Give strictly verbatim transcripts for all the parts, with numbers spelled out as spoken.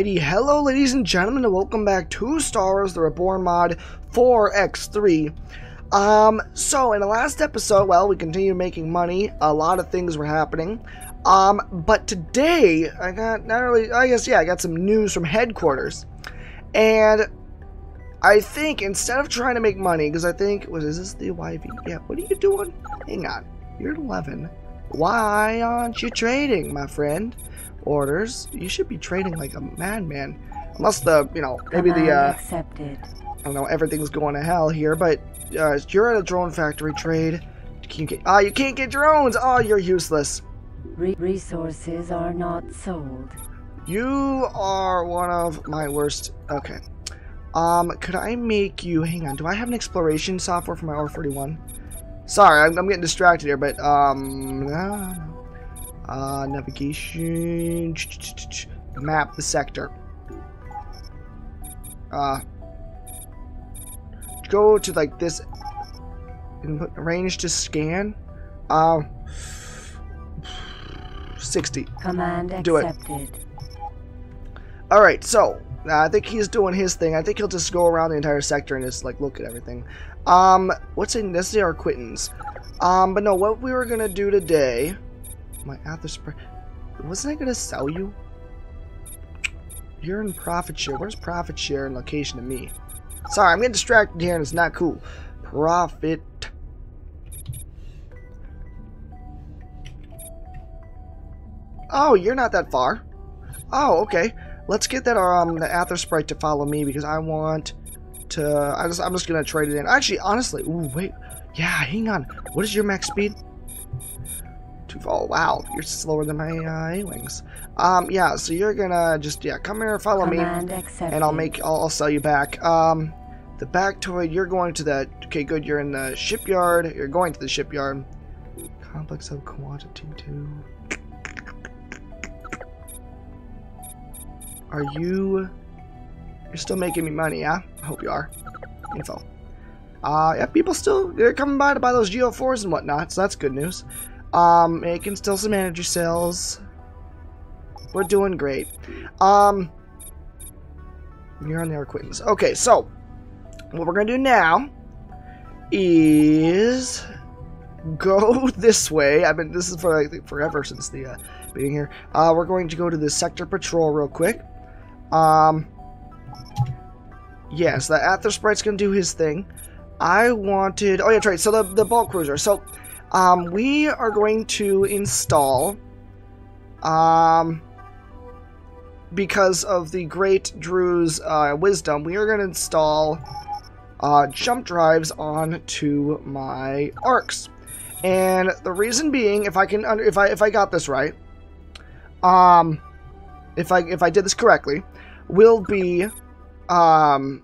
Alrighty, hello ladies and gentlemen, and welcome back to Star Wars The Reborn Mod four by three. Um, so in the last episode, well, we continued making money. A lot of things were happening. Um, but today, I got, not really, I guess, yeah, I got some news from headquarters. And I think instead of trying to make money, because I think, what is this, the Y V? Yeah, what are you doing? Hang on, you're at eleven. Why aren't you trading, my friend? Orders. You should be trading like a madman, unless the you know maybe the uh, accepted. I don't know. Everything's going to hell here, but uh, you're at a drone factory. Trade. Can you get? Ah, oh, you can't get drones. Oh, you're useless. Re resources are not sold. You are one of my worst. Okay. Um, could I make you? Hang on. Do I have an exploration software for my R forty-one? Sorry, I'm, I'm getting distracted here, but um. Uh, Uh, navigation, ch -ch -ch -ch. Map the sector. Uh, go to like this, input range to scan. Uh, sixty. Command accepted. Do it. All right, so uh, I think he's doing his thing. I think he'll just go around the entire sector and just like look at everything. Um, what's in this? They are Arquitens. Um, but no, what we were gonna do today. My Aether Sprite. Wasn't I gonna sell you? You're in profit share. Where's profit share and location to me? Sorry, I'm getting distracted here and it's not cool. Profit. Oh, you're not that far. Oh, okay. Let's get that um the Aether Sprite to follow me because I want to. I just I'm just gonna trade it in. Actually, honestly. Ooh, wait. Yeah, hang on. What is your max speed? Oh wow, you're slower than my uh, A-wings. Um, yeah, so you're gonna just yeah come here, follow Command me, accepted. And I'll make I'll, I'll sell you back. Um, the back toy, you're going to the okay, good. You're in the shipyard. You're going to the shipyard. Complex of quantity two. Are you? You're still making me money, yeah? I hope you are. Info. Uh, yeah, people still they're coming by to buy those G O fours and whatnot, so that's good news. Um, making still some energy cells. We're doing great. Um, you're on the Arquitens. Okay, so what we're gonna do now is go this way. I've been this is for I think forever since the uh, being here. Uh, we're going to go to the sector patrol real quick. Um, yes, yeah, so the Aether Sprite's gonna do his thing. I wanted. Oh yeah, that's right. So the the ball cruiser. So. Um, we are going to install, um, because of the great Drew's uh, wisdom, we are going to install uh, jump drives onto my arcs, and the reason being, if I can, if I if I got this right, um, if I if I did this correctly, will be, um.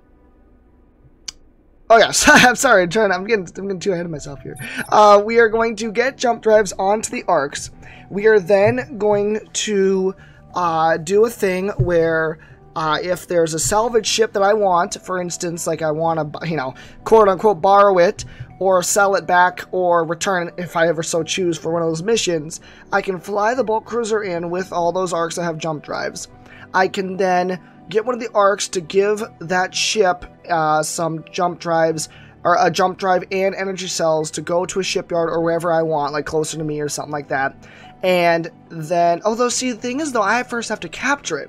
Oh yes, I'm sorry. I'm trying. I'm getting. I'm getting too ahead of myself here. Uh, we are going to get jump drives onto the arcs. We are then going to uh, do a thing where, uh, if there's a salvage ship that I want, for instance, like I want to, you know, quote unquote, borrow it or sell it back or return it if I ever so choose for one of those missions, I can fly the bulk cruiser in with all those arcs that have jump drives. I can then. Get one of the arcs to give that ship uh, some jump drives, or a jump drive and energy cells to go to a shipyard or wherever I want, like closer to me or something like that. And then, although, see, the thing is, though, I first have to capture it.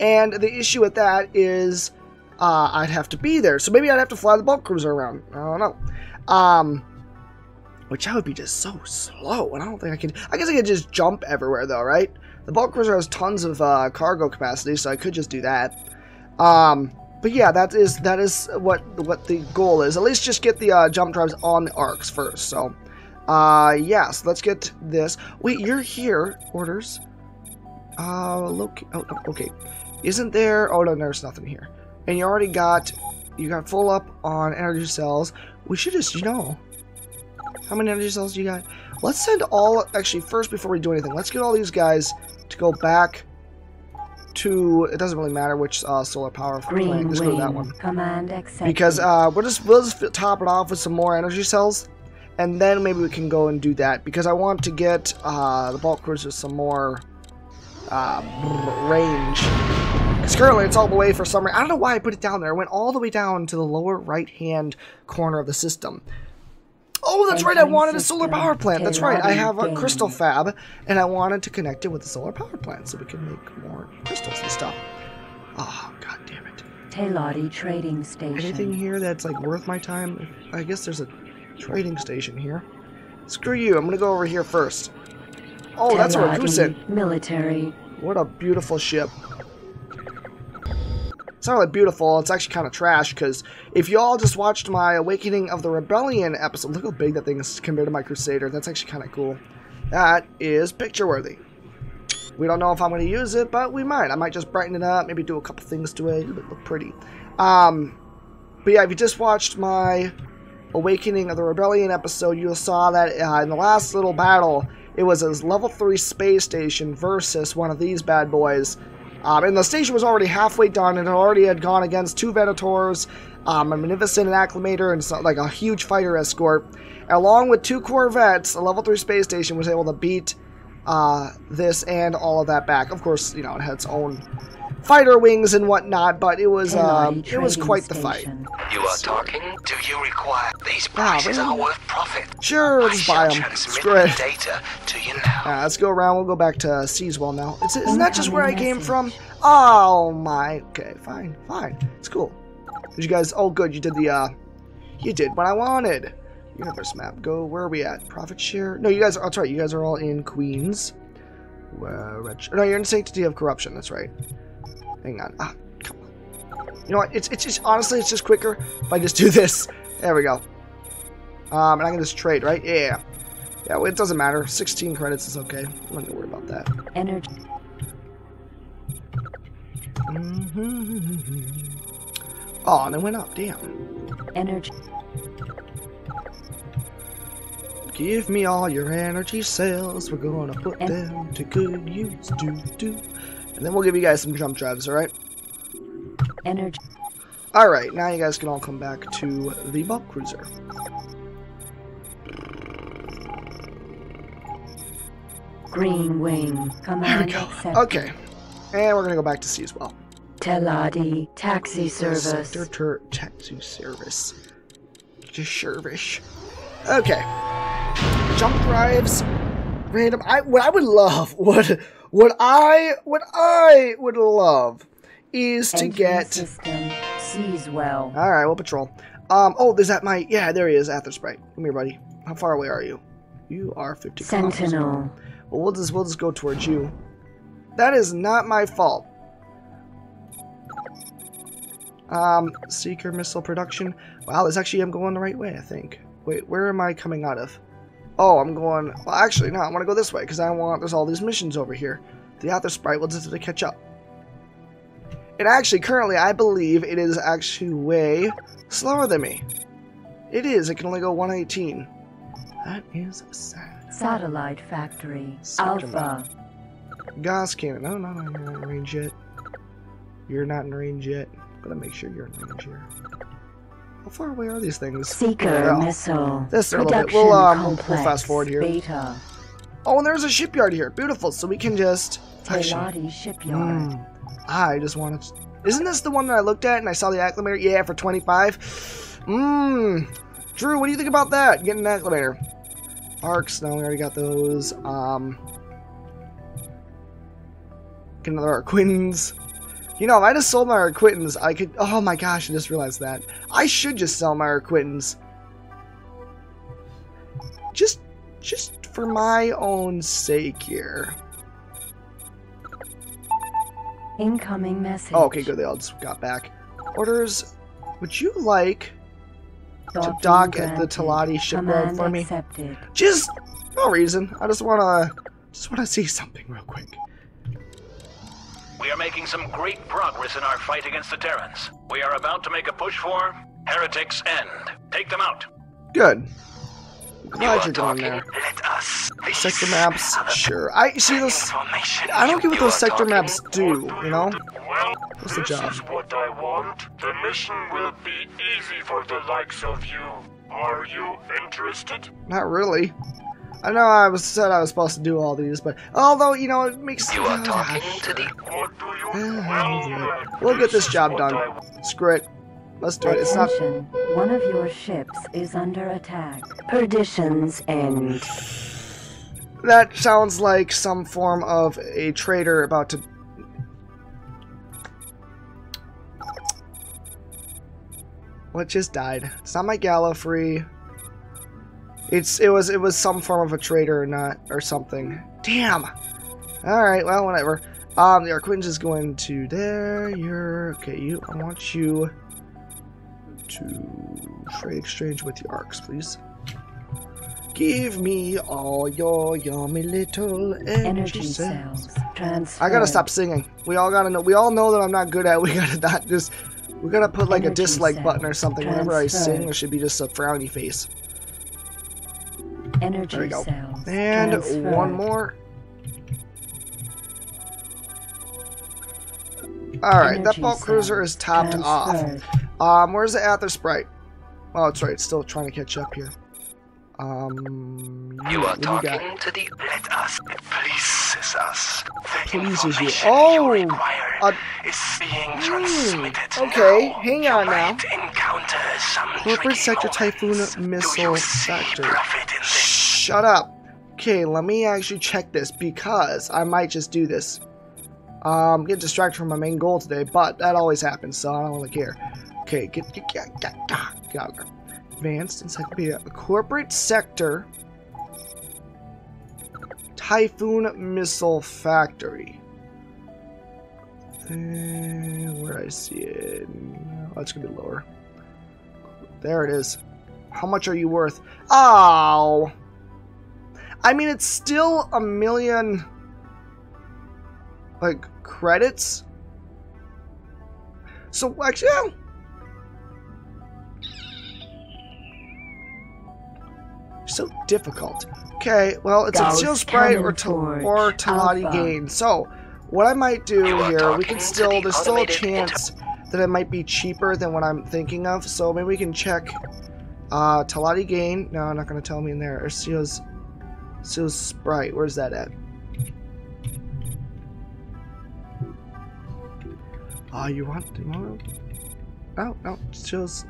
And the issue with that is uh, I'd have to be there. So maybe I'd have to fly the bulk cruiser around. I don't know. Um, which I would be just so slow. And I don't think I could. I guess I could just jump everywhere, though, right? The bulk cruiser has tons of uh, cargo capacity, so I could just do that. Um, but yeah, that is that is what what the goal is. At least just get the uh, jump drives on the arcs first. So, uh, yeah, so let's get this. Wait, you're here. Orders. Uh, look. Oh, okay. Isn't there? Oh no, there's nothing here. And you already got you got full up on energy cells. We should just you know. How many energy cells do you got? Let's send all. Actually, first before we do anything, let's get all these guys. To go back to, it doesn't really matter which uh, solar power plant. Let's go to that one. Command accepted. Because uh, we'll just we'll just top it off with some more energy cells, and then maybe we can go and do that. Because I want to get uh, the bulk cruiser some more uh, range. Because currently it's all the way for some reason. I don't know why I put it down there. It went all the way down to the lower right-hand corner of the system. Oh, that's right, I wanted a solar power plant. That's right, I have a crystal fab, and I wanted to connect it with the solar power plant so we can make more crystals and stuff. Oh, god damn it. Teladi Trading Station. Anything here that's, like, worth my time? I guess there's a trading station here. Screw you, I'm gonna go over here first. Oh, that's a Rakusen. Military. What a beautiful ship. It's not really beautiful, it's actually kind of trash, because if you all just watched my Awakening of the Rebellion episode, look how big that thing is compared to my Crusader, that's actually kind of cool. That is picture-worthy. We don't know if I'm going to use it, but we might. I might just brighten it up, maybe do a couple things to it, it'll look pretty. Um, but yeah, if you just watched my Awakening of the Rebellion episode, you saw that uh, in the last little battle, it was a level three space station versus one of these bad boys. Um, and the station was already halfway done, and it already had gone against two Venators, um, a Magnificent and Acclamator, and so, like a huge fighter escort. Along with two Corvettes, a level three space station was able to beat uh, this and all of that back. Of course, you know, it had its own fighter wings and whatnot, but it was um, it was quite the fight. You are talking? Do you require these prices are worth profit? Sure, let's buy them. Screw it. Right, let's go around. We'll go back to Seizewell now. It's, isn't that just where I came from? Oh my. Okay, fine, fine. It's cool. Did you guys? Oh, good. You did the. Uh, you did what I wanted. Universe map. Go. Where are we at? Profit share. No, you guys. Are, that's right. You guys are all in Queens. Where, no, you're in Sanctity of Corruption. That's right. Hang on. Ah, come on. You know what? It's, it's just, honestly, it's just quicker if I just do this. There we go. Um, and I can just trade, right? Yeah. Yeah, well, it doesn't matter. sixteen credits is okay. I'm not gonna worry about that. Energy. Mm-hmm. Oh, and it went up. Damn. Energy. Give me all your energy cells. We're gonna put energy. Them to good use. Do, do. And then we'll give you guys some jump drives, alright? Energy. Alright, now you guys can all come back to the Bulk Cruiser. Green Wing. Come on, there we go. Okay. And we're gonna go back to Seizewell. Teladi Taxi Service. Sector Taxi Service. Service. Okay. Jump drives. Random. I, what I would love would... What I what I would love is to get system Seizewell. All right, we'll patrol. Um. Oh, there's that my yeah. There he is, Aether Sprite. Come here, buddy. How far away are you? You are fifty. Sentinel. Well, we'll just we'll just go towards you. That is not my fault. Um. Seeker Missile Production. Wow, this actually I'm going the right way. I think. Wait, where am I coming out of? Oh, I'm going... Well, actually, no, I want to go this way, because I want... There's all these missions over here. The Aether Sprite will just have to catch up. And actually, currently, I believe it is actually way slower than me. It is. It can only go one eighteen. That is sad. Satellite Factory. Satellite. Alpha. Gauss Cannon. No, no, no, you're not in range yet. You're not in range yet. I'm going to make sure you're in range here. How far away are these things? Seeker Missile. This a little bit. We'll, um, complex, we'll fast forward here. Beta. Oh, and there's a shipyard here. Beautiful. So we can just. Teladi Shipyard. Mm, I just wanted. To... Isn't this the one that I looked at and I saw the Acclamator? Yeah, for twenty-five. Mmm. Drew, what do you think about that? Getting an Acclamator. Arcs. No, we already got those. Um. Get another Arquitens. You know, if I just sold my Arquitens, I could... Oh my gosh, I just realized that. I should just sell my Arquitens. Just, just for my own sake here. Incoming message. Oh, okay, good. They all just got back. Orders. Would you like to dock at the Teladi Shipyard for me? Accepted. Just no reason. I just wanna, just wanna see something real quick. We are making some great progress in our fight against the Terrans. We are about to make a push for Heretic's End. Take them out. Good. I'm glad you're going there. Let us sector maps, sure. I see those. I don't get what those sector maps do. You know. Well, what's the job? This is what I want. The mission will be easy for the likes of you. Are you interested? Not really. I know I was said I was supposed to do all these, but although you know it makes. You are talking to the. What do you We'll get this job done. Screw it. Let's do it. It's not. One of your ships is under attack. Perdition's end. That sounds like some form of a traitor about to. What just died? It's not my Gallifrey. It's it was it was some form of a traitor or not or something. Damn. All right. Well, whatever. Um, the Arquitens is going to there. You're okay. You. I want you to trade exchange with the Arcs, please. Give me all your yummy little energy, energy cells. Transfer. I gotta stop singing. We all gotta know. We all know that I'm not good at. We gotta not just. We gotta put like energy a dislike cells. Button or something. Transfer. Whenever I sing, there should be just a frowny face. Energy there we go. Cells. And transfer. One more. All right, energy that bulk cruiser is topped transfer. Off. Um, where's the Aether Sprite? Oh, that's right. It's still trying to catch up here. Um, you are talking to the. Let us. It pleases us. The information you require is being transmitted. Okay, hang on now. Corporate sector typhoon missile sector. Shut up. Okay, let me actually check this because I might just do this. Um, get distracted from my main goal today, but that always happens, so I don't really care. Okay, get get get get got her. Advanced encyclopedia. Corporate sector typhoon missile factory. Uh, where I see it, oh, that's gonna be lower. There it is. How much are you worth? Oh, I mean it's still a million. Like credits. So actually. Yeah. So difficult. Okay, well, it's Gauss a Seal Sprite or or Teladi gain. So, what I might do here, we can still. There's still a chance that it might be cheaper than what I'm thinking of. So maybe we can check uh, Teladi gain. No, not going to tell me in there. Or Seal's Seal Sprite. Where's that at? Ah, uh, you want to? Oh no, Seal's.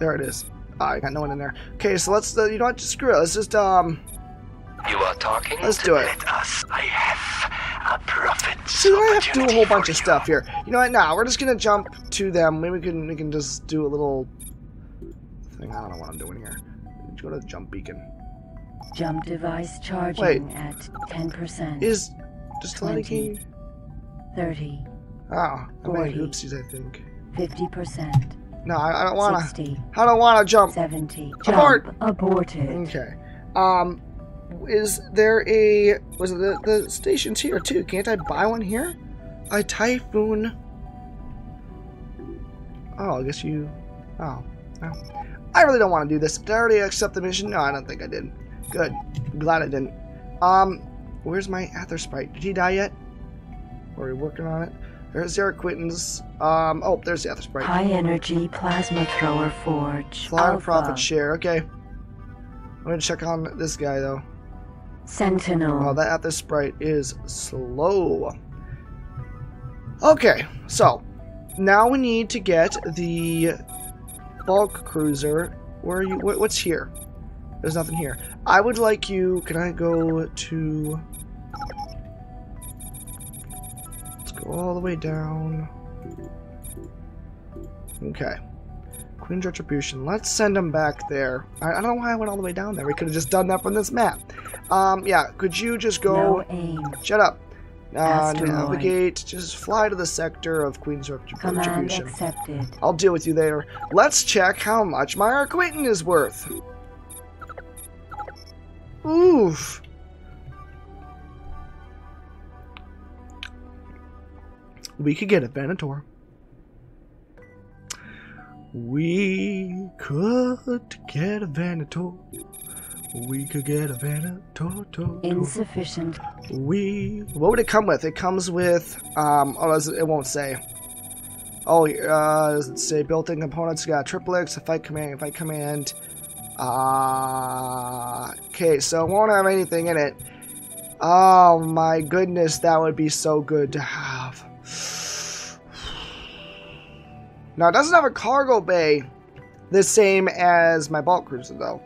There it is. Oh, I got no one in there. Okay, so let's. Uh, you know what? Just screw it. Let's just um. You are talking. Let's do it. Let us. I have a profit. See, I have to do a whole bunch of stuff here. You know what? Now nah, we're just gonna jump to them. Maybe we can we can just do a little thing. I don't know what I'm doing here. Go to the jump beacon. Jump device charging Wait. At ten percent. Is just twenty, thirty. Oh, I made oopsies. I think. Fifty percent. No, I, I don't wanna. sixty, I don't wanna jump. seventy. Jump abort. Aborted. Okay. Um, is there a? Was it the the station's here too? Can't I buy one here? A typhoon. Oh, I guess you. Oh, no. I really don't want to do this. Did I already accept the mission? No, I don't think I did. Good. I'm glad I didn't. Um, where's my Aether Sprite? Did he die yet? Or are we working on it? There's Eric Quinton's. Um, oh, there's the Aether Sprite. High energy plasma thrower forge. Flying profit share. Okay. I'm gonna check on this guy though. Sentinel. Oh, that Aether Sprite is slow. Okay, so now we need to get the bulk cruiser. Where are you? What, what's here? There's nothing here. I would like you. Can I go to? All the way down. Okay. Queen's Retribution. Let's send him back there. I, I don't know why I went all the way down there. We could have just done that from this map. Um, yeah. Could you just go... No aim. Shut up. Uh, navigate. Just fly to the sector of Queen's Retribution. Command accepted. I'll deal with you later. Let's check how much my Arquitan is worth. Oof. We could get a Venator. We could get a Venator. We could get a Venator. Insufficient. We. What would it come with? It comes with. Um. Oh, it won't say. Oh, uh, does it say built-in components? You got triplex, a fight command, a fight command. Ah. Uh, okay, so it won't have anything in it. Oh my goodness, that would be so good to have. Now, it doesn't have a cargo bay the same as my bulk cruiser, though.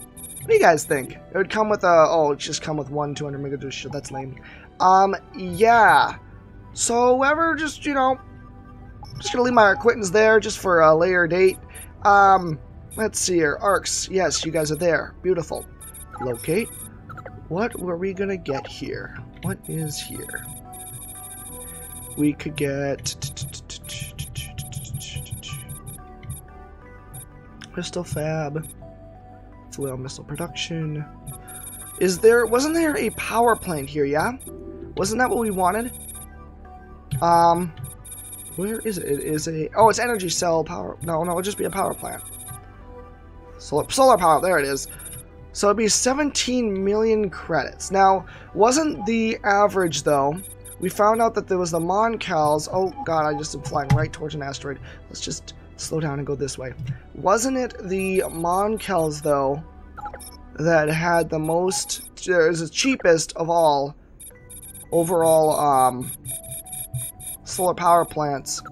What do you guys think? It would come with a... Oh, it's just come with one two hundred megajoule shield. That's lame. Um, yeah. So, whoever just, you know... Just gonna leave my Arquitens there just for a later date. Um, let's see here. Arcs. Yes, you guys are there. Beautiful. Locate. What were we gonna get here? What is here? We could get... Crystal Fab. Seizewell Missile Production. Is there... Wasn't there a power plant here, yeah? Wasn't that what we wanted? Um... Where is it? It is a... Oh, it's energy cell power... No, no, it'll just be a power plant. Solar, solar power, there it is. So it'd be seventeen million credits. Now, wasn't the average, though... We found out that there was the Moncals... Oh, God, I just am flying right towards an asteroid. Let's just slow down and go this way. Wasn't it the Moncals, though, that had the most... It was the cheapest of all overall, um... solar power plants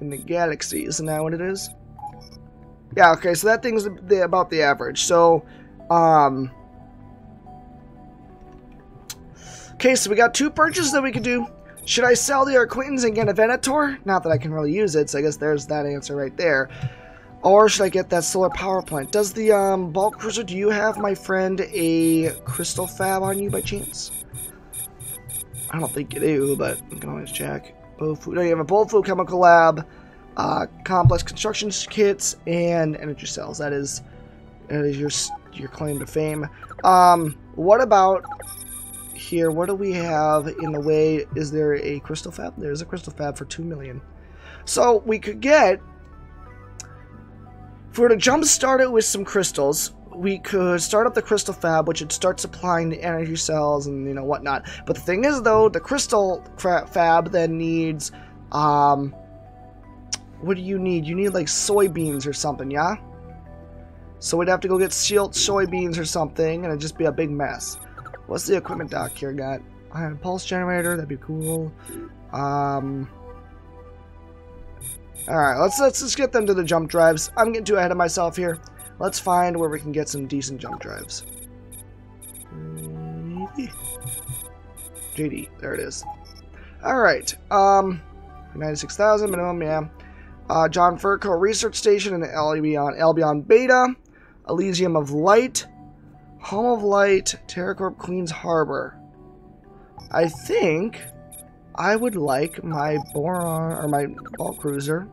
in the galaxy. Isn't that what it is? Yeah, okay, so that thing's the, about the average. So, um... okay, so we got two purchases that we could do. Should I sell the Arquitens and get a Venator? Not that I can really use it, so I guess there's that answer right there. Or should I get that solar power plant? Does the um, bulk cruiser, do you have, my friend, a crystal fab on you by chance? I don't think you do, but you can always check. Bofu, no, you have a Bofu chemical lab, uh, complex construction kits, and energy cells. That is, that is your your claim to fame. Um, what about here? What do we have in the way? Is there a crystal fab? There's a crystal fab for two million. So we could get, if we were to jump start it with some crystals. We could start up the crystal fab, which would start supplying the energy cells and, you know, whatnot. But the thing is, though, the crystal fab then needs, um, what do you need? You need, like, soybeans or something, yeah? So we'd have to go get sealed soybeans or something, and it'd just be a big mess. What's the equipment dock here got? I had a pulse generator, that'd be cool. Um... Alright, let's, let's just get them to the jump drives. I'm getting too ahead of myself here. Let's find where we can get some decent jump drives. J D, there it is. Alright, um, ninety-six thousand minimum, yeah. Uh, John Furco Research Station in Albion, Albion Beta, Elysium of Light, Home of Light, TerraCorp Queens Harbor. I think I would like my Boron, or my ball cruiser,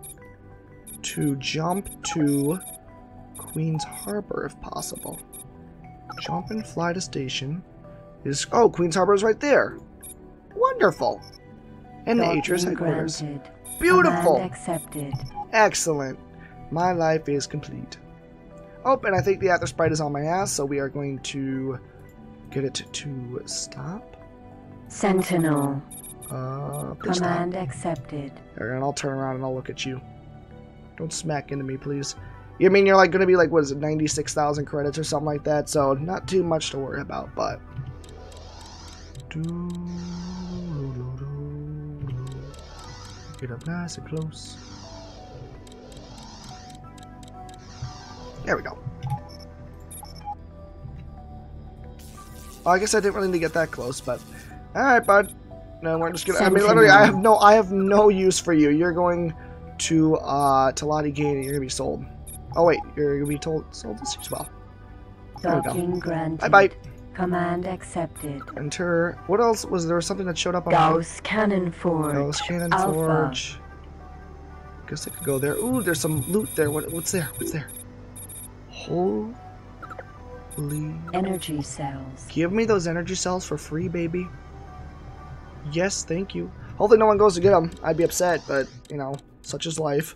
to jump to Queen's Harbor, if possible. Jump and fly to station. Is oh, Queen's Harbor is right there. Wonderful. And the Atreus headquarters. Beautiful. Accepted. Excellent. My life is complete. Oh, and I think the Aether Sprite is on my ass, so we are going to get it to stop. Sentinel. Uh, Command stop. Accepted. There, and I'll turn around and I'll look at you. Don't smack into me, please. You mean you're like going to be like, what is it, ninety-six thousand credits or something like that, so not too much to worry about, but... Get up nice and close. There we go. Well, I guess I didn't really need to get that close, but... Alright, bud. No, we're just going to... I mean, literally, I have, no, I have no use for you. You're going to uh, Teladi Gate and you're going to be sold. Oh wait, you're gonna be told sold this as well. Docking granted. Bye bye. Command accepted. Enter. What else was there? Something that showed up on Gauss Cannon Forge. Gauss Cannon Alpha. Forge. Guess I could go there. Ooh, there's some loot there. What, what's there? What's there? Holy. Energy cells. Give me those energy cells for free, baby. Yes, thank you. Hopefully, no one goes to get them. I'd be upset, but you know, such is life.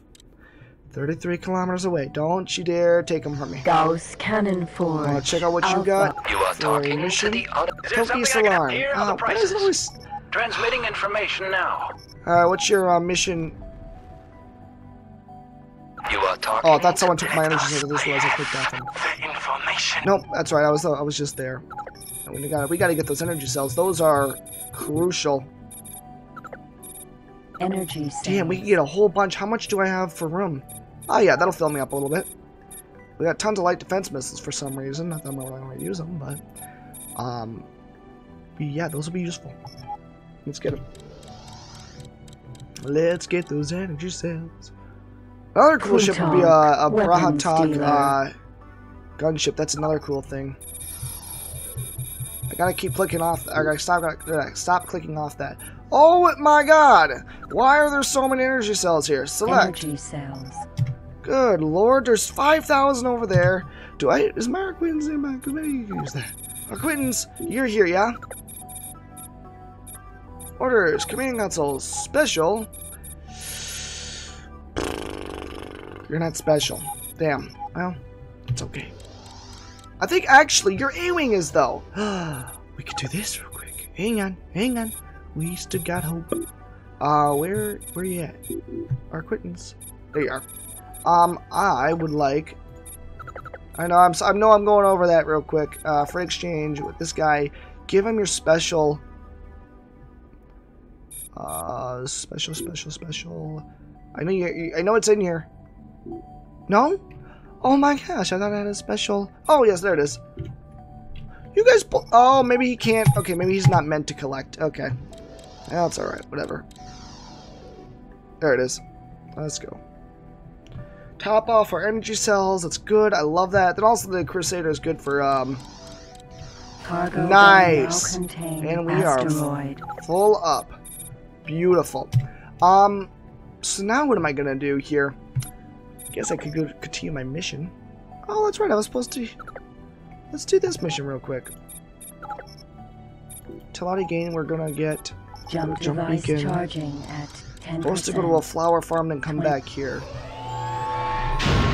thirty-three kilometers away. Don't you dare take them from me. Gauss Cannon Forge. Uh, check out what Alpha. You got. You are talking into the other. Is there something I can appear on the prices? Always... Transmitting information now. Alright, what's your uh, mission? You are talking. Oh, I thought someone took my energy here. This was I clicked that thing. Information. Nope, that's right. I was uh, I was just there. We got we got to get those energy cells. Those are crucial. energy sand. Damn, we can get a whole bunch. How much do I have for room? Oh yeah, that'll fill me up a little bit. We got tons of light defense missiles for some reason. Not that I'm really going to use them, but... Um, yeah, those will be useful. Let's get them. Let's get those energy cells. Another cool Pluton, ship would be a, a Brahatak uh, gunship. That's another cool thing. I gotta keep clicking off. I gotta stop, gotta stop clicking off that. Oh my god! Why are there so many energy cells here? Select. Energy cells. Good lord, there's five thousand over there. Do I? Is Marquins in my? Maybe you can use that. Marquins, you're here, yeah? Orders, commanding console, special. You're not special. Damn. Well, it's okay. I think actually your A-wing is though. We could do this real quick. Hang on, hang on. We still got hope. Uh, where, where you at? Arquitens. There you are. Um, I would like. I know I'm. I know I'm going over that real quick. Uh, for exchange with this guy, give him your special. Uh, special, special, special. I know you, you. I know it's in here. No? Oh my gosh! I thought I had a special. Oh yes, there it is. You guys. Oh, maybe he can't. Okay, maybe he's not meant to collect. Okay, that's all right. Whatever. There it is. Let's go. Top off our energy cells. That's good. I love that. Then also the Crusader is good for um. Cargo nice. And we asteroid. Are full up. Beautiful. Um, so now what am I gonna do here? Guess I could go continue my mission. Oh, that's right. I was supposed to. Let's do this mission real quick. Teladi gain. We're gonna get jump, jump device beacon. Charging at ten percent. Supposed to go to a flower farm and come twenty. Back here.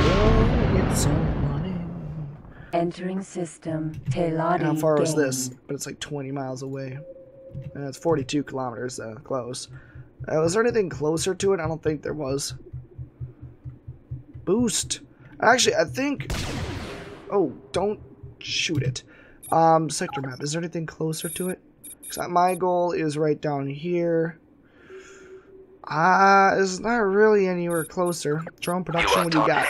Oh, it's so funny. Entering system. Teladi. How far gain. Is this? But it's like twenty miles away. And it's forty-two kilometers, uh, close. Uh, was there anything closer to it? I don't think there was. Boost. Actually, I think... Oh, don't shoot it. Um, sector map. Is there anything closer to it? Because my goal is right down here. Ah, uh, it's not really anywhere closer. Drone production, what do you got?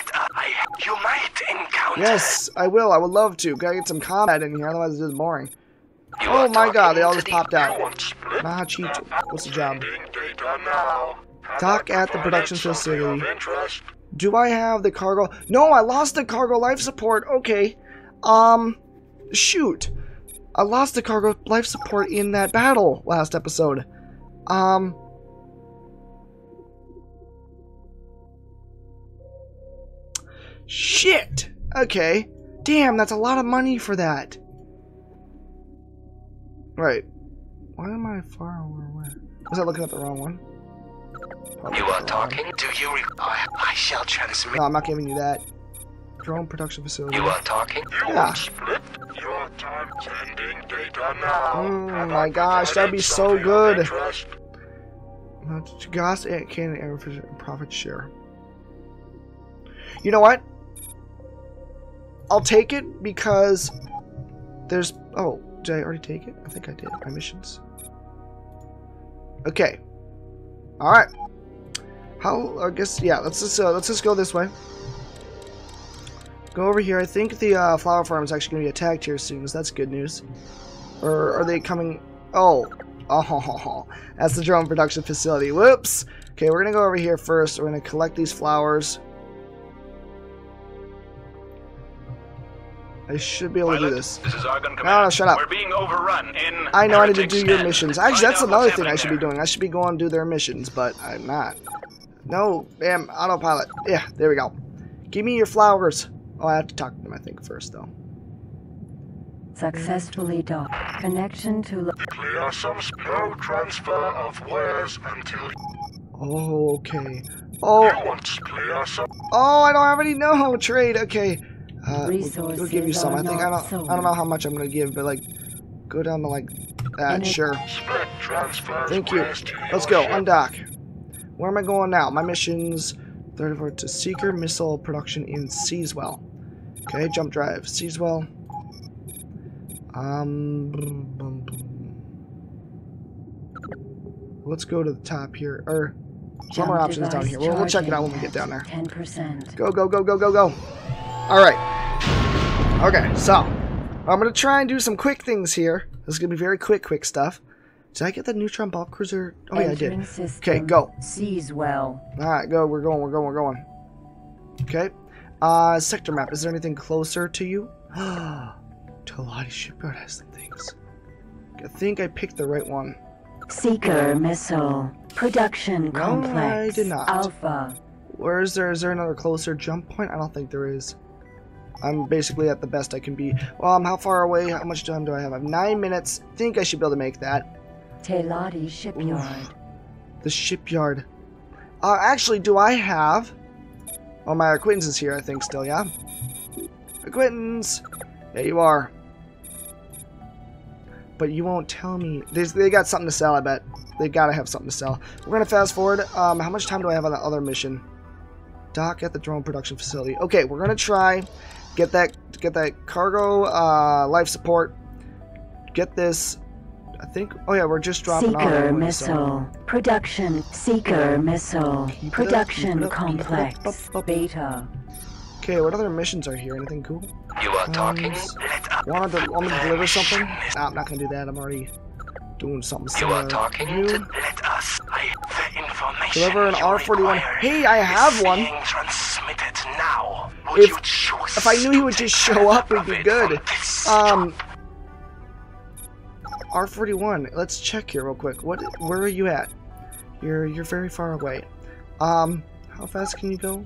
You might encounter... Yes, I will. I would love to. Gotta get some combat in here, otherwise it's boring. You oh my god, they all just popped out. Maha cheat. What's the job? Dock at the production facility. Do I have the cargo? No, I lost the cargo life support. Okay. Um, shoot. I lost the cargo life support in that battle last episode. Um. Shit. Okay. Damn, that's a lot of money for that. Right. Why am I far away? Was I looking at the wrong one? Probably you are talking. One. Do you? I, I shall transmit. No, I'm not giving you that. Drone production facility. You are talking. Yeah. Split your time sending data now. Oh my gosh, that'd be so good. Gauss Cannon air profit share. You know what? I'll take it because there's oh. Did I already take it? I think I did. My missions. Okay. All right. How? I guess. Yeah. Let's just uh, let's just go this way. Go over here. I think the uh, flower farm is actually going to be attacked here soon. So that's good news. Or are they coming? Oh. Oh. That's the drone production facility. Whoops. Okay. We're gonna go over here first. We're gonna collect these flowers. I should be able Pilot, to do this. This is Argon Command. No, no, shut up. We're being overrun in I know I need to do your missions. Actually, that's another thing I should there. be doing. I should be going to do their missions, but I'm not. No, damn, autopilot. Yeah, there we go. Give me your flowers. Oh, I have to talk to them, I think, first, though. Successfully docked. Connection to... Clear some snow transfer of wares until... Oh, okay. Oh. Oh, I don't have any no trade. Okay. Uh, we'll, we'll give you some. I think I don't. Sold. I don't know how much I'm gonna give, but like, go down to like that. Sure. Thank you. Let's go. Undock. Where am I going now? My missions. thirty-four to Seeker Missile Production in Seizewell. Okay. Jump drive. Seizewell. Um. Let's go to the top here. Or One more option is down here. We'll, we'll check it out when we get down there. ten percent. Go, go, go, go, go, go. All right. Okay, so I'm going to try and do some quick things here. This is going to be very quick, quick stuff. Did I get the neutron ball cruiser? Oh, yeah, I did. Okay, go. Seizewell. All right, go. We're going, we're going, we're going. Okay. Uh, sector map. Is there anything closer to you? Teladi Shipyard has some things. I think I picked the right one. Seeker Missile Production Complex. No, I did not. Alpha. Where is there? Is there another closer jump point? I don't think there is. I'm basically at the best I can be. Well, um, how far away? How much time do I have? I have nine minutes. I think I should be able to make that. Teladi Shipyard. Oof. The shipyard. Uh, actually, do I have? Oh, my Arquitens is here, I think, still, yeah? Arquitens! There you are. But you won't tell me. They, they got something to sell, I bet. They gotta have something to sell. We're gonna fast forward. Um, how much time do I have on the other mission? Dock at the drone production facility. Okay, we're gonna try get that get that cargo uh, life support. Get this. I think. Oh yeah, we're just dropping off. Seeker missile production. Seeker missile production complex beta. Okay, what other missions are here? Anything cool? You are talking. Um, wanted to, wanted to deliver something? Nah, I'm not gonna do that. I'm already doing something similar. You are talking. You. To let us the information deliver an R forty-one. Hey, I have one. Now. If, if I knew he would just show up, it'd be good. Um, R forty-one. Let's check here real quick. What? Where are you at? You're you're very far away. Um, how fast can you go?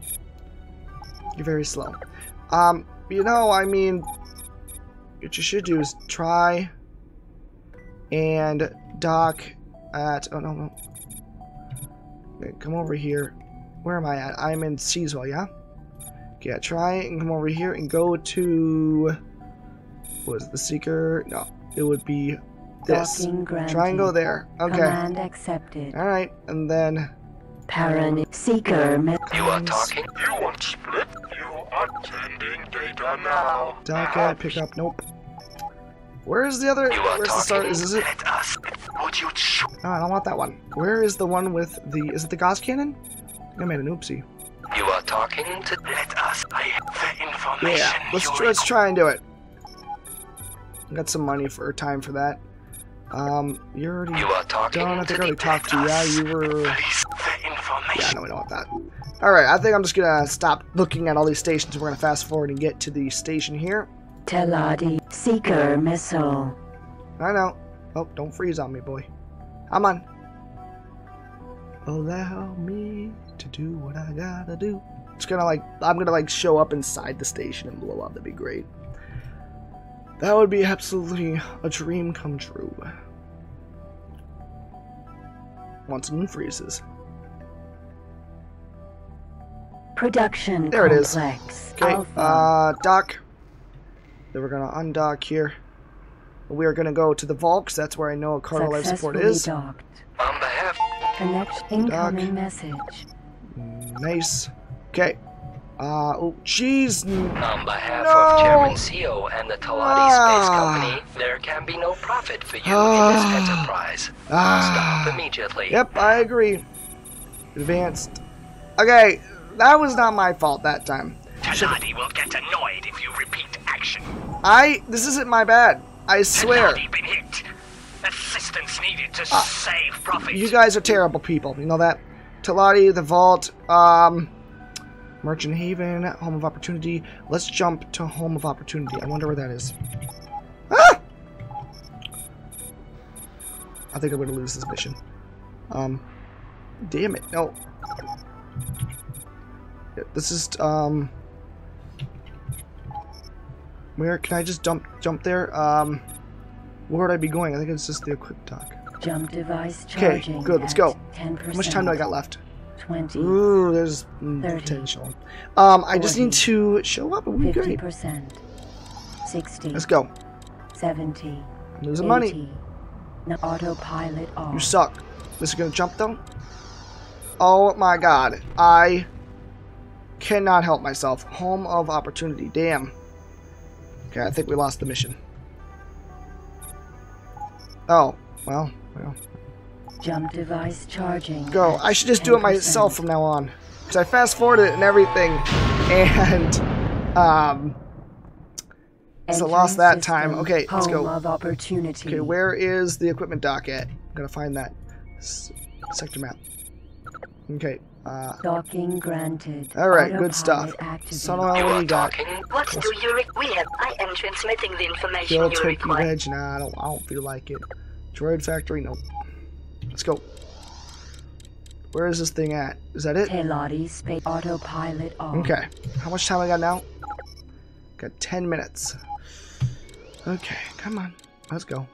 You're very slow. Um, you know, I mean, what you should do is try and dock at, oh, no, no. Okay, come over here. Where am I at? I'm in Seizewell, yeah? Yeah, try and come over here and go to, what is the seeker? No, it would be this. Try and go there. Okay. Command accepted. All right, and then... Terran seeker Marquins. You are talking. You want split. You are sending data now. Docket pick up. Nope. Where is the other? You are Where's talking. The start? Is this it? Let us. Would you no, I don't want that one. Where is the one with the? Is it the Gauss Cannon? I made an oopsie. You are talking to. Let us. I have the information. Yeah. Let's tr let's try and do it. I got some money for time for that. Um, you're already you are talking done. I think I already talked to you. Yeah, you were. Yeah, no, we don't want that. Alright, I think I'm just gonna stop looking at all these stations. We're gonna fast forward and get to the station here. Teladi Seeker Missile. I know. Oh, don't freeze on me, boy. I'm on. Allow me to do what I gotta do. It's gonna like, I'm gonna like show up inside the station and blow up. That'd be great. That would be absolutely a dream come true. Once the moon freezes. Production there complex. It is. Okay, Alpha. uh, dock. Then we're gonna undock here. We are gonna go to the vault, because that's where I know a cargo life support is. Docked. On behalf. Connect incoming dock. Message. Nice. Okay. Uh, oh, jeez. On behalf no. of Chairman C E O and the Teladi ah. Space Company, there can be no profit for you ah. in this enterprise. Ah. Stop immediately. Yep, I agree. Advanced. Okay. That was not my fault that time. Teladi will get annoyed if you repeat action. I. This isn't my bad. I swear. Teladi been hit. Assistance needed to uh, save profit. You guys are terrible people. You know that. Teladi, the vault, um, Merchant Haven, Home of Opportunity. Let's jump to Home of Opportunity. I wonder where that is. Ah! I think I'm gonna lose this mission. Um, damn it! No. This is, um... Where, can I just jump, jump there? Um, where would I be going? I think it's just the equip dock. Jump device charging. Okay, good, let's go. ten percent, how much time do I got left? twenty. Ooh, there's thirty, potential. Um, I forty, just need to show up and we're great. fifty percent. sixty. Let's go. seventy. Losing eighty, money. Now autopilot off. You suck. This is gonna jump, though? Oh my god. I... cannot help myself. Home of opportunity. Damn. Okay, I think we lost the mission. Oh, well, well. Jump device charging. Go. I should just do it myself from now on. Because I fast forwarded it and everything. And, um... so lost that time. Okay, let's go. Okay, where is the equipment dock at? I'm gonna find that sector map. Okay. Uh, docking granted. All right, good stuff. Somehow docking. What do you re we have? I am transmitting the information you require. Edge. Nah, I don't. I don't feel like it. Droid factory. Nope. Let's go. Where is this thing at? Is that it? Teladi space autopilot on. Okay. How much time I got now? Got ten minutes. Okay, come on. Let's go.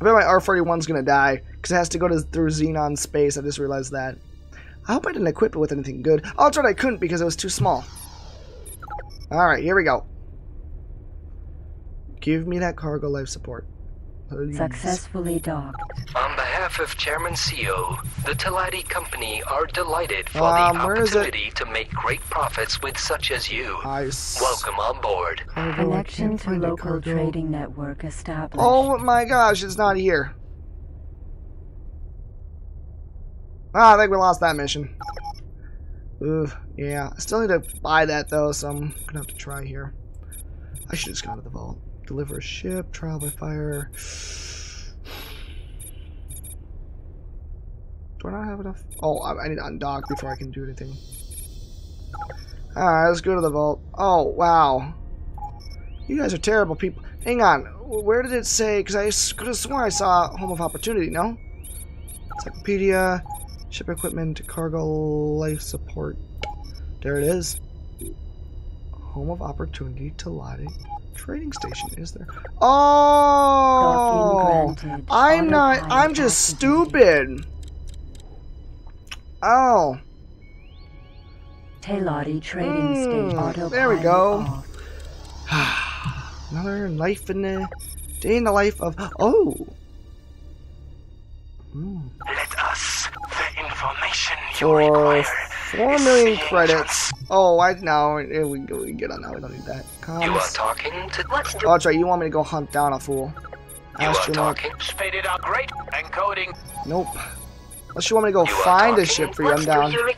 I bet my R forty-one's gonna die, because it has to go to, through Xenon space. I just realized that. I hope I didn't equip it with anything good. Oh, that's right, I couldn't because it was too small. Alright, here we go. Give me that cargo life support. Please. Successfully docked. On behalf of Chairman C E O, the Teladi Company are delighted for um, the opportunity to make great profits with such as you. Nice. Welcome on board. Cargo, connection to local trading network established. Oh my gosh, it's not here. Ah, I think we lost that mission. Ugh, yeah. I still need to buy that though, so I'm gonna have to try here. I should just go to the vault. Deliver a ship, trial by fire. Do I not have enough? Oh, I, I need to undock before I can do anything. Alright, let's go to the vault. Oh, wow. You guys are terrible people. Hang on. Where did it say? Because I could have sworn I saw Home of Opportunity, no? Encyclopedia, ship equipment, cargo life support. There it is. Home of Opportunity, Teladi. Trading station, is there? Oh, I'm not, I'm just stupid. Oh. Teladi trading station. There we go. Another life in the day in the life of, oh. Mm. Let us, the information you require. Four million credits. Oh, I know. We, we get on that. We don't need that. Comms. You are talking to. Oh, that's right. You want me to go hunt down a fool? Astronaut. You are talking. Spaded out great. Encoding. Nope. Unless you want me to go you find a ship for you, I'm down. You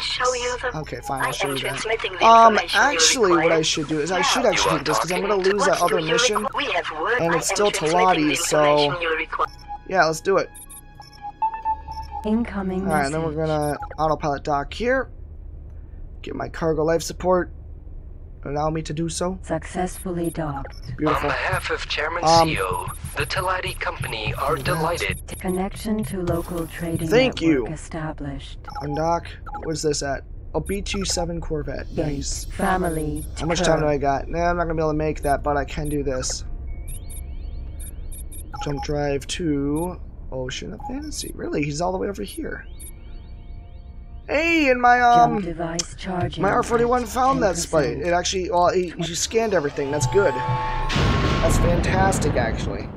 show you the okay, fine. I'll show you that. Um, actually, what I should do is I should actually do this because I'm going to lose that other mission, and it's still Teladi. So yeah, let's do it. Incoming. Alright, and then we're gonna autopilot dock here. Get my cargo life support. Allow me to do so. Successfully docked. Beautiful. On behalf of Chairman um, C E O, the Teladi Company are delighted. Connection to local trading Thank network you. established. Undock. Where's this at? A B two seven Corvette. Yes. Nice. Family. How much time do I got? Nah, I'm not gonna be able to make that, but I can do this. Jump drive to Ocean of Fantasy. Really? He's all the way over here. Hey, and my um, my R forty-one found that spite. It actually, well, it, you scanned everything. That's good. That's fantastic, actually.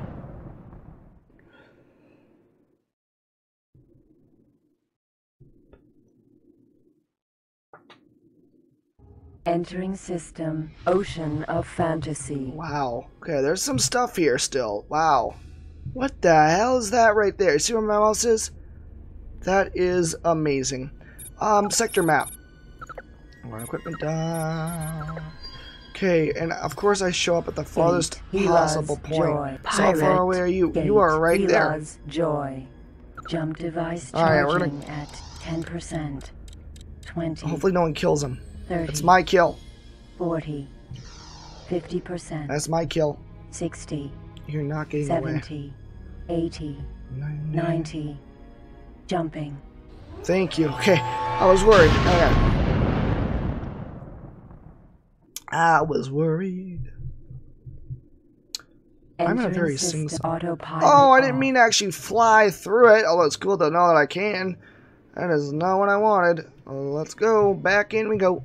Entering system, Ocean of Fantasy. Wow. Okay, there's some stuff here still. Wow. What the hell is that right there? See where my mouse is? That is amazing. Um, sector map. More equipment down. Okay, and of course I show up at the farthest Eight. possible Helaz, point. Joy. So how far away are you? Gate. You are right Helaz, there. Joy. Jump device charging right, gonna... at ten percent. twenty. Hopefully no one kills him. thirty, that's my kill. forty. fifty percent. That's my kill. sixty. You're not getting seventy, away. eighty, ninety. ninety, jumping. Thank you. Okay, I was worried. Okay. I was worried. Entrance I'm a very sing song. Oh, I didn't mean to actually fly through it. Although it's cool to know that I can. That is not what I wanted. Let's go. Back in we go.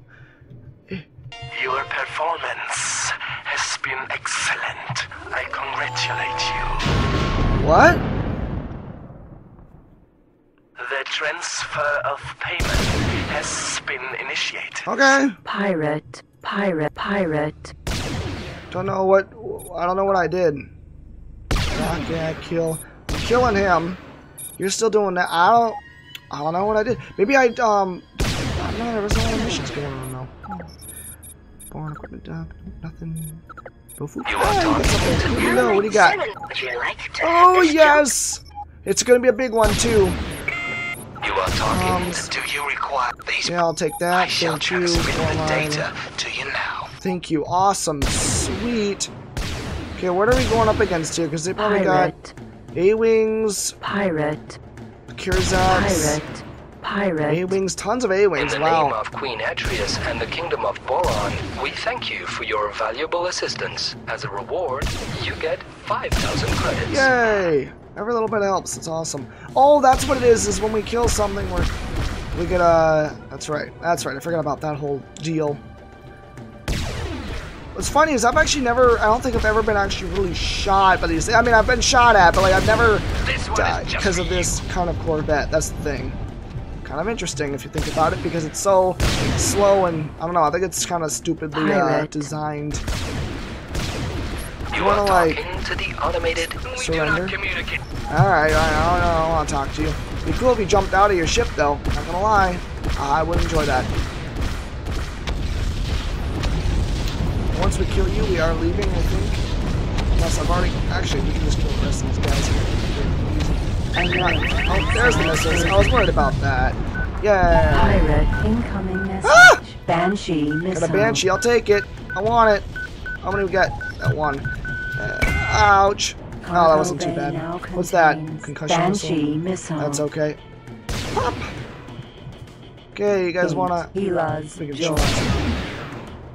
Your performance has been excellent. I congratulate you. What? The transfer of payment has been initiated. Okay. Pirate, pirate, pirate. Don't know what I don't know what I did. Fuck yeah, kill. I'm killing him. You're still doing that. I don't... I don't know what I did. Maybe I, um... I don't know, there was a lot of missions going on, though. Born equipment down. Nothing. No food. Oh, no, what do you got? Oh, yes! It's gonna be a big one, too. You are talking. Do you require these? Yeah, I'll take that. I shall transmit the data to you now. Thank you. Awesome. Sweet. Okay, what are we going up against here? Because they probably got A-wings, pirate, Curazats, pirate, pirate, A-wings, tons of A-wings. Wow. In the name of Queen Atreus and the Kingdom of Boron, we thank you for your valuable assistance. As a reward, you get five thousand credits. Yay! Every little bit helps. It's awesome. Oh, that's what it is. Is when we kill something, we're we get a. Uh, that's right. That's right. I forgot about that whole deal. What's funny is I've actually never. I don't think I've ever been actually really shot by these. I mean, I've been shot at, but like I've never died because of this kind of Corvette. That's the thing. Kind of interesting if you think about it, because it's so slow and I don't know. I think it's kind of stupidly uh, designed. You want to like surrender? Alright, I don't know, I'll talk to you. It'd be cool if you jumped out of your ship though, not gonna lie. I would enjoy that. Once we kill you, we are leaving, I think. Unless I've already... Actually, we can just kill the rest of these guys here. Oh, there's the missiles. I was worried about that. Yay! Pirate incoming message. Ah! Banshee missile. Got a Banshee, I'll take it. I want it. How many we got? That one. Uh, ouch. Oh, that wasn't too bad. What's that? Concussion Banshee missile. That's okay. Pop. Okay, you guys wanna...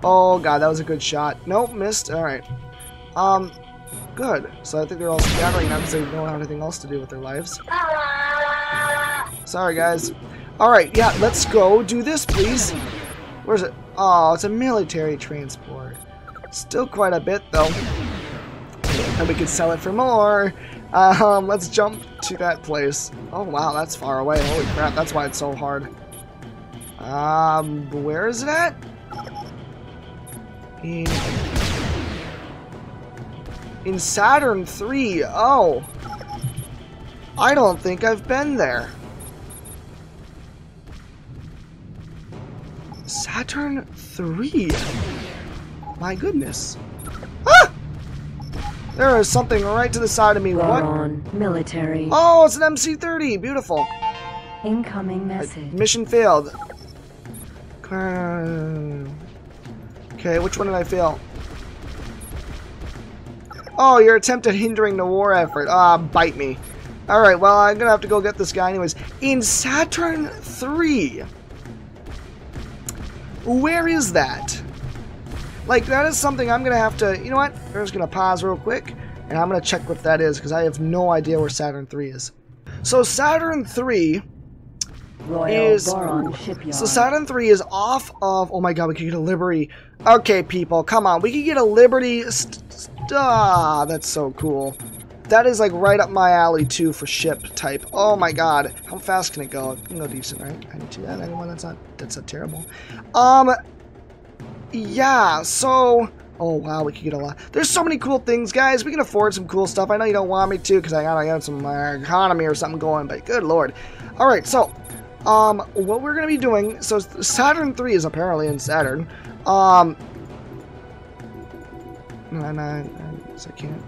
Oh god, that was a good shot. Nope, missed. Alright. Um, good. So I think they're all scattering now because they don't have anything else to do with their lives. Sorry, guys. Alright, yeah, let's go do this, please. Where's it? Oh, it's a military transport. Still quite a bit, though. And we can sell it for more. Um, let's jump to that place. Oh, wow, that's far away. Holy crap, that's why it's so hard. Um, where is it at? In, in Saturn three. Oh. I don't think I've been there. Saturn three. My goodness. Ah! There is something right to the side of me. Boron, what? Military. Oh, it's an M C thirty. Beautiful. Incoming message. Uh, mission failed. Okay, which one did I fail? Oh, your attempt at hindering the war effort. Ah, bite me. Alright, well, I'm gonna have to go get this guy anyways. In Saturn three. Where is that? Like, that is something I'm going to have to... You know what? I'm just going to pause real quick, and I'm going to check what that is, because I have no idea where Saturn three is. So, Saturn three Royal is... Boron Shipyard. So, Saturn three is off of... Oh, my God, we could get a Liberty. Okay, people, come on. We could get a Liberty... St st ah, that's so cool. That is, like, right up my alley, too, for ship type. Oh, my God. How fast can it go? It can go decent, right? I didn't do that. Anyone? That's not, that's not terrible. Um... Yeah, so... Oh, wow, we could get a lot. There's so many cool things, guys. We can afford some cool stuff. I know you don't want me to, because I gotta get some uh, economy or something going, but good lord. Alright, so, um, what we're gonna be doing... So, Saturn three is apparently in Saturn. Um... And I... I guess I can't...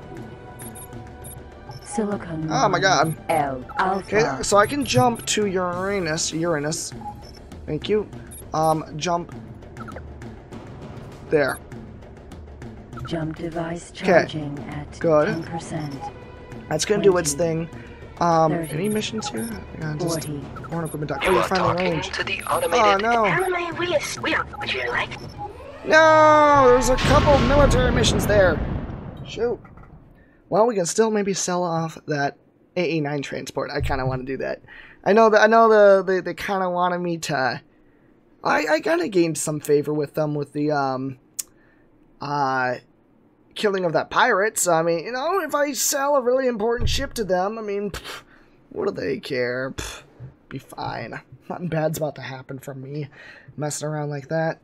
Silicon. Oh, my God. L-alpha. Okay, so I can jump to Uranus. Uranus. Thank you. Um, jump... There. Jump device charging at good. ten percent. That's gonna do its thing. Um, thirty, any missions here? Yeah, just more equipment. Oh, you're finally range. Oh no! No, there's a couple military missions there. Shoot. Well, we can still maybe sell off that A A nine transport. I kind of want to do that. I know that. I know the they, they kind of wanted me to. I, I kind of gained some favor with them with the um, uh, killing of that pirate. So, I mean, you know, if I sell a really important ship to them, I mean, pff, what do they care? Pff, be fine. Nothing bad's about to happen for me messing around like that.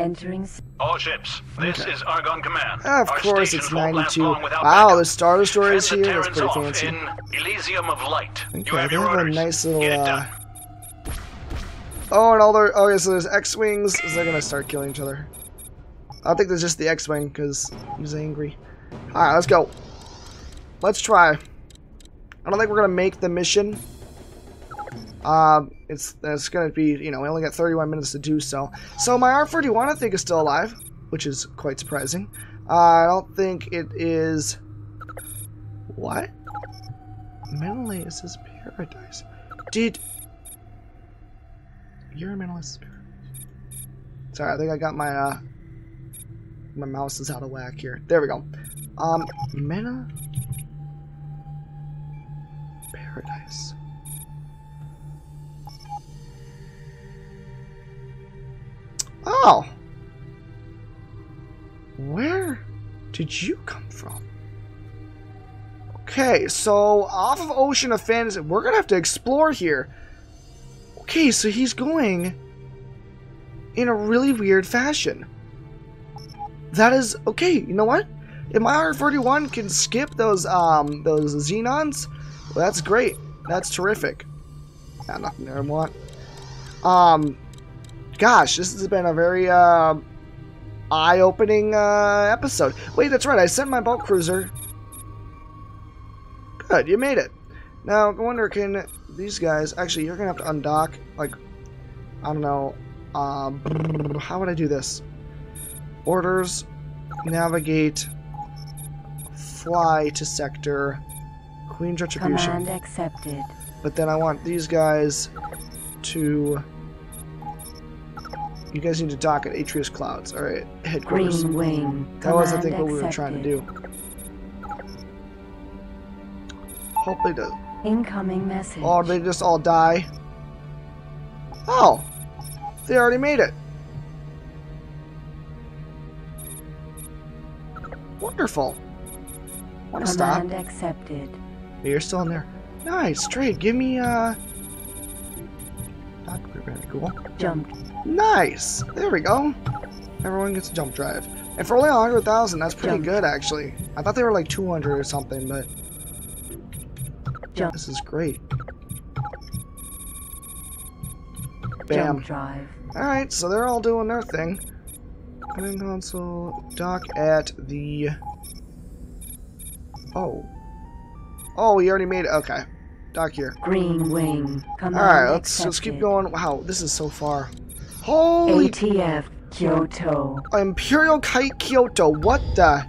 Entering. All ships, this okay. is Argon Command. Ah, of Our course, it's ninety-two. Wow, the Star Destroyer is here. That's pretty fancy. In Elysium of Light. Okay, you have, they your have a nice little. Uh... Oh, and all their. Okay, so there's X-wings. So they're gonna start killing each other. I think there's just the X-wing because he's angry. All right, let's go. Let's try. I don't think we're gonna make the mission. Um, it's it's gonna be, you know, we only got thirty-one minutes to do so. So my R forty-one I think is still alive, which is quite surprising. Uh, I don't think it is. What? Menelaus's Paradise. Did you're a Menelaus's Paradise? Sorry, I think I got my uh my mouse is out of whack here. There we go. Um, Mena Paradise. Oh, where did you come from? Okay, so off of Ocean of Fantasy, we're gonna have to explore here. Okay, so he's going in a really weird fashion. That is okay. You know what? If my R forty-one can skip those um those xenons, well, that's great. That's terrific. Not nothing there I want. Um. Gosh, this has been a very uh, eye-opening uh, episode. Wait, that's right. I sent my bulk cruiser. Good, you made it. Now, I wonder, can these guys... Actually, you're going to have to undock. Like, I don't know. Uh, how would I do this? Orders. Navigate. Fly to sector. Queen's Retribution. Command accepted. But then I want these guys to... You guys need to dock at Atreus Clouds. Alright, headquarters. Green wing. That was, I think, what we were trying to do. Hopefully it does. Incoming message. Oh, they just all die. Oh! They already made it. Wonderful. Want to stop? Command accepted. You're still in there. Nice, trade. Give me, uh... That would be really cool. Jump. Nice! There we go. Everyone gets a jump drive. And for only one hundred thousand, that's pretty jump. good, actually. I thought they were like two hundred or something, but... Jump. This is great. Bam. Jump drive. Alright, so they're all doing their thing. Command console, dock at the... Oh. Oh, we already made it. Okay. Dock here. Green wing. Alright, let's, let's keep going. Wow, this is so far. Holy A T F Kyoto. Imperial Kite Kyoto. What the?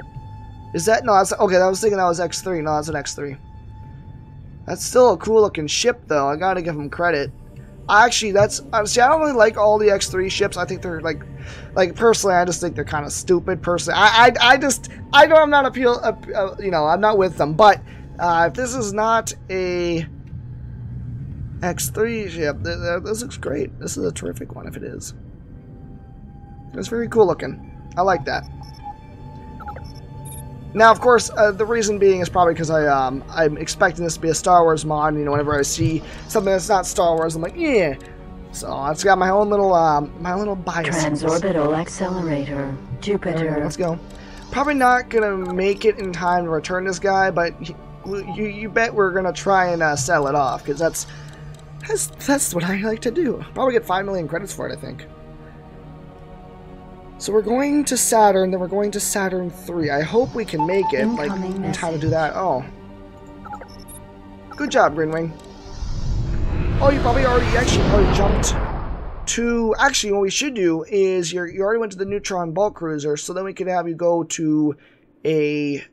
Is that? No, that's okay. I was thinking that was X three. No, that's an X three. That's still a cool looking ship, though. I gotta give them credit. Actually, that's see. I don't really like all the X three ships. I think they're like, like personally, I just think they're kind of stupid. Personally, I, I, I just, I know I'm not appeal. Uh, you know, I'm not with them. But uh, if this is not a X three ship. This looks great. This is a terrific one if it is. It's very cool looking. I like that. Now, of course, uh, the reason being is probably because I, um, I'm expecting this to be a Star Wars mod. You know, whenever I see something that's not Star Wars, I'm like, yeah. So it's got my own little, um, my little bias. Transorbital accelerator, Jupiter. Go, let's go. Probably not gonna make it in time to return this guy, but he, you, you bet we're gonna try and uh, sell it off because that's. That's, that's what I like to do. Probably get five million credits for it, I think. So we're going to Saturn, then we're going to Saturn three. I hope we can make it, like, in time to do that. Oh. Good job, Greenwing. Oh, you probably already actually already jumped to... Actually, what we should do is you're, you already went to the Neutron Bulk Cruiser, so then we could have you go to a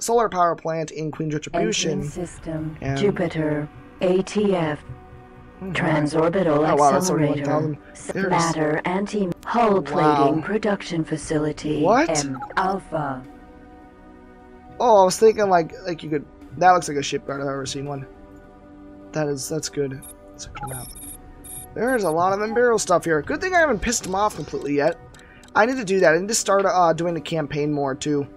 solar power plant in Queen's Retribution. System. And Jupiter. A T F. Transorbital oh, wow, accelerator, splatter anti hull plating wow. production facility. What? M Alpha. Oh, I was thinking like like you could. That looks like a shipyard. I've ever seen one. That is that's good. Let's check them out. There's a lot of Imperial stuff here. Good thing I haven't pissed them off completely yet. I need to do that. I need to start uh, doing the campaign more too.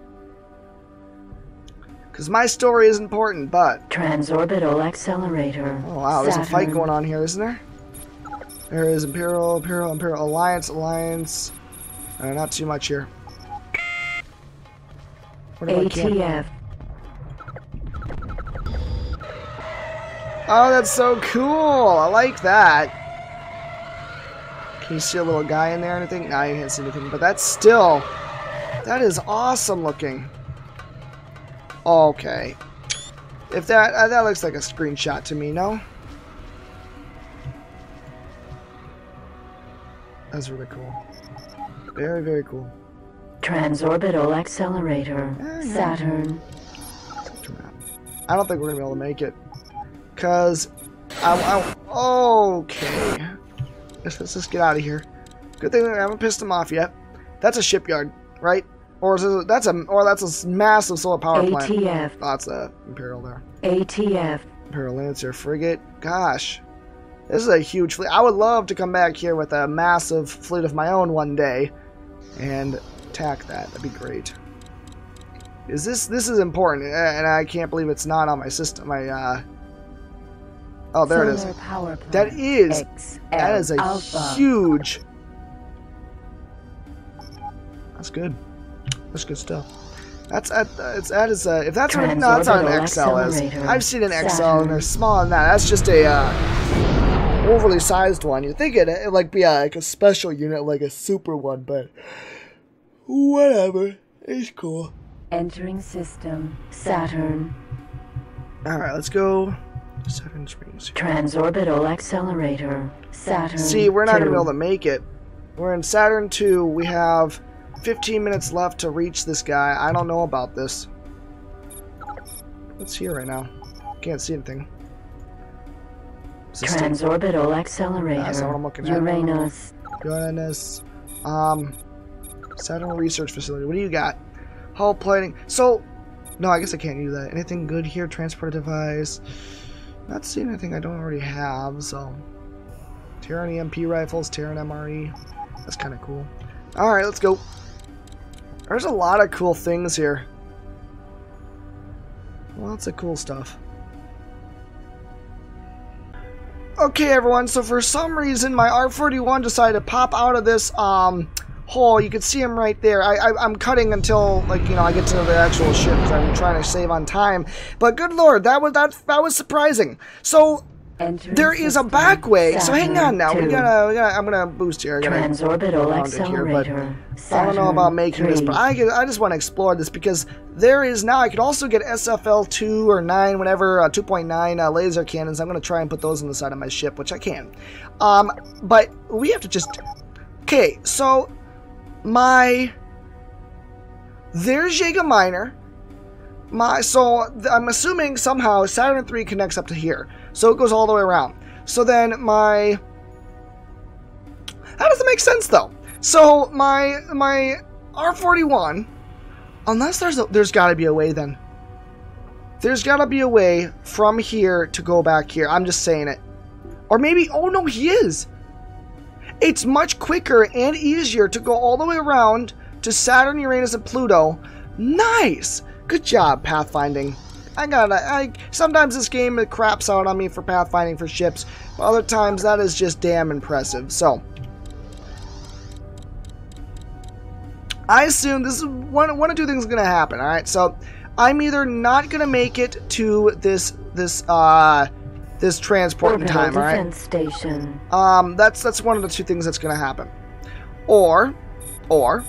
Because my story is important, but... Transorbital accelerator. Oh, wow. There's Saturn. A fight going on here, isn't there? There is Imperial, Imperial, Imperial. Alliance, Alliance. Uh, not too much here. What about A T F? Oh, that's so cool! I like that. Can you see a little guy in there or anything? No, you can't see anything, but that's still... That is awesome looking. Okay. If that... Uh, that looks like a screenshot to me, no? That's really cool. Very, very cool. Transorbital accelerator. Uh, yeah. Saturn. I don't think we're going to be able to make it. Because, I, I, okay, let's, let's just get out of here. Good thing I haven't pissed him off yet. That's a shipyard, right? Or is it, that's a or that's a massive solar power plant. A T F. Oh, that's a Imperial there. A T F. Imperial Lancer frigate. Gosh, this is a huge fleet. I would love to come back here with a massive fleet of my own one day, and attack that. That'd be great. Is this this is important, and I can't believe it's not on my system. My uh. Oh, there it is. That is that is a huge. That's good. That's good stuff. That's at uh, it's that is uh, if that's what no, that's not an X L is. I've seen an X L and they're smaller than that. That's just a uh, overly sized one. You'd think it it like be uh, like a special unit, like a super one, but whatever. It's cool. Entering system Saturn. All right, let's go. Seven springs. Transorbital accelerator. Saturn. See, we're not gonna be able to make it. We're in Saturn two. We have fifteen minutes left to reach this guy. I don't know about this. What's here right now? Can't see anything. Transorbital accelerator. That's not what I'm looking at. Uranus. Uranus. Um, Saturn research facility. What do you got? Hull plating. So, no, I guess I can't do that. Anything good here? Transport device. Not seen anything I don't already have, so... Terran E M P rifles, Terran M R E. That's kind of cool. Alright, let's go. There's a lot of cool things here. Lots of cool stuff. Okay, everyone, so for some reason, my R forty-one decided to pop out of this um, hole. You can see him right there. I, I, I'm cutting until, like, you know, I get to the actual ship because I'm trying to save on time. But good lord, that was that that was surprising. So Entering there is a back way. Saturn so hang on now. Two. We gotta, we gotta. I'm gonna boost here. I gotta Transorbital accelerator. Here, but I don't know about making three. This, but I I just want to explore this because there is now. I could also get S F L two or nine, whatever, uh, two point nine uh, laser cannons. I'm gonna try and put those on the side of my ship, which I can. Um, but we have to just. Okay, so. My, there's Jaeger Minor. My, so I'm assuming somehow Saturn three connects up to here. So it goes all the way around. So then my, how does it make sense though? So my, my R forty-one, unless there's, a, there's gotta be a way then. There's gotta be a way from here to go back here. I'm just saying it. Or maybe, oh no, he is. It's much quicker and easier to go all the way around to Saturn, Uranus, and Pluto. Nice! Good job, pathfinding. I gotta, I, sometimes this game it craps out on me for pathfinding for ships, but other times that is just damn impressive, so. I assume this is, one, one of two things is gonna happen, alright? So, I'm either not gonna make it to this, this, uh, this transport in time, all right? Station. Um, that's that's one of the two things that's going to happen. Or, or,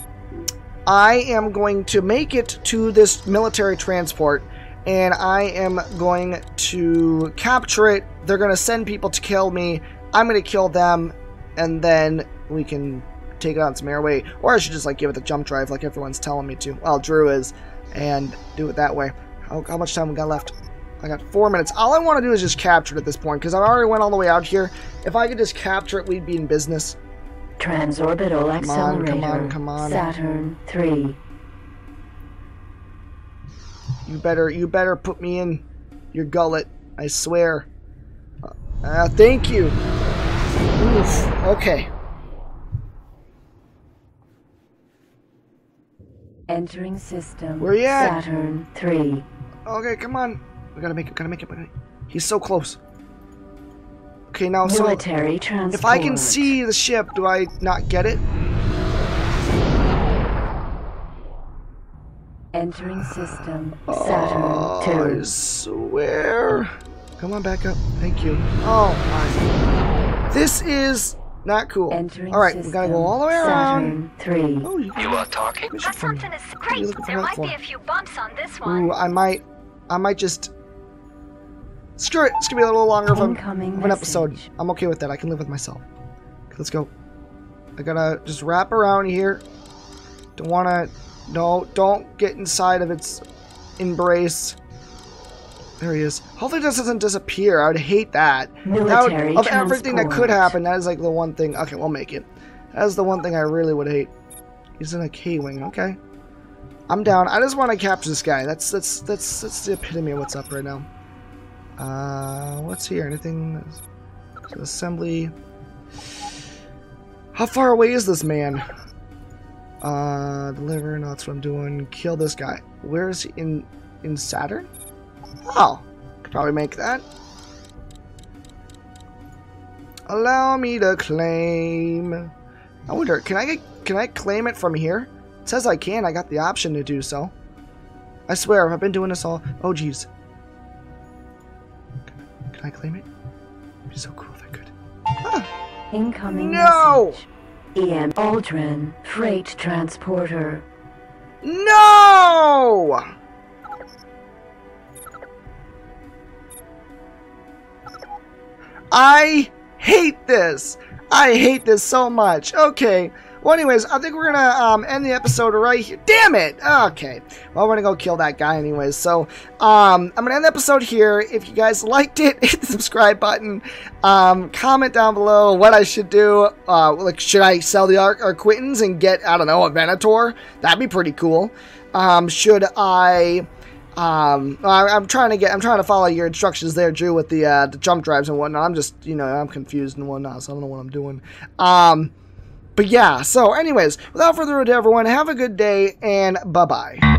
I am going to make it to this military transport, and I am going to capture it. They're going to send people to kill me. I'm going to kill them, and then we can take it on some airway. Or I should just like give it the jump drive, like everyone's telling me to. Well, Drew is, and do it that way. How, how much time we got left? I got four minutes. All I want to do is just capture it at this point, because I already went all the way out here. If I could just capture it, we'd be in business. Transorbital accelerator. Come on, come on, come on. Saturn three. You better, you better put me in your gullet. I swear. Uh, thank you. Oof. Okay. Entering system. Where you at? Saturn three. Okay, come on. We gotta make it, gotta make it, gotta make it. He's so close. Okay, now so... Military transport. If I can see the ship, do I not get it? Entering system, Saturn oh, two. I swear. Come on back up. Thank you. Oh my. This is not cool. Entering all right, system, we gotta go all the way around. Saturn three. Oh, you, you are talking. That something is great. There might be a few bumps on this one. Ooh, I might, I might just. Screw it. It's gonna be a little longer of, a, of an episode. I'm okay with that. I can live with myself. Let's go. I gotta just wrap around here. Don't wanna. No, don't get inside of its embrace. There he is. Hopefully this doesn't disappear. I would hate that. That would, of everything that could happen, that is like the one thing. Okay, we'll make it. That is the one thing I really would hate. He's in a K-wing. Okay, I'm down. I just want to capture this guy. That's that's that's that's the epitome of what's up right now. Uh, what's here? Anything? So assembly. How far away is this man? Uh, deliver, no, that's what I'm doing. Kill this guy. Where is he? In, in Saturn? Oh, could probably make that. Allow me to claim. I wonder, can I get, can I claim it from here? It says I can. I got the option to do so. I swear, I've been doing this all. Oh, jeez. Can I claim it? It'd be so cool if I could. Ah. Incoming. No. Message. E M Aldrin, freight transporter. No! I hate this. I hate this so much. Okay. Well, anyways, I think we're going to um, end the episode right here. Damn it! Okay. Well, we're going to go kill that guy anyways. So, um, I'm going to end the episode here. If you guys liked it, hit the subscribe button. Um, comment down below what I should do. Uh, like, should I sell the Arquitens and get, I don't know, a Venator? That'd be pretty cool. Um, should I... Um, I, I'm trying to get, I'm trying to follow your instructions there, Drew, with the, uh, the jump drives and whatnot. I'm just, you know, I'm confused and whatnot, so I don't know what I'm doing. Um... But yeah, so anyways, without further ado, everyone, have a good day, and bye-bye.